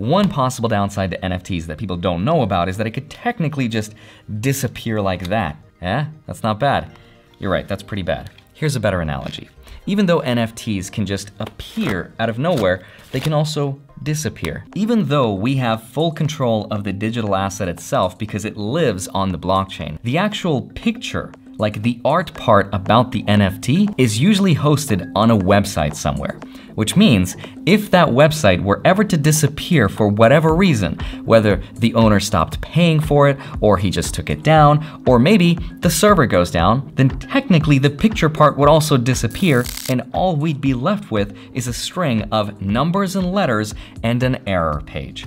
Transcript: One possible downside to NFTs that people don't know about is that it could technically just disappear like that. Eh? That's not bad. You're right, that's pretty bad. Here's a better analogy. Even though NFTs can just appear out of nowhere, they can also disappear. Even though we have full control of the digital asset itself because it lives on the blockchain, the actual picture, like the art part about the NFT, is usually hosted on a website somewhere. Which means if that website were ever to disappear for whatever reason, whether the owner stopped paying for it, or he just took it down, or maybe the server goes down, then technically the picture part would also disappear, and all we'd be left with is a string of numbers and letters and an error page.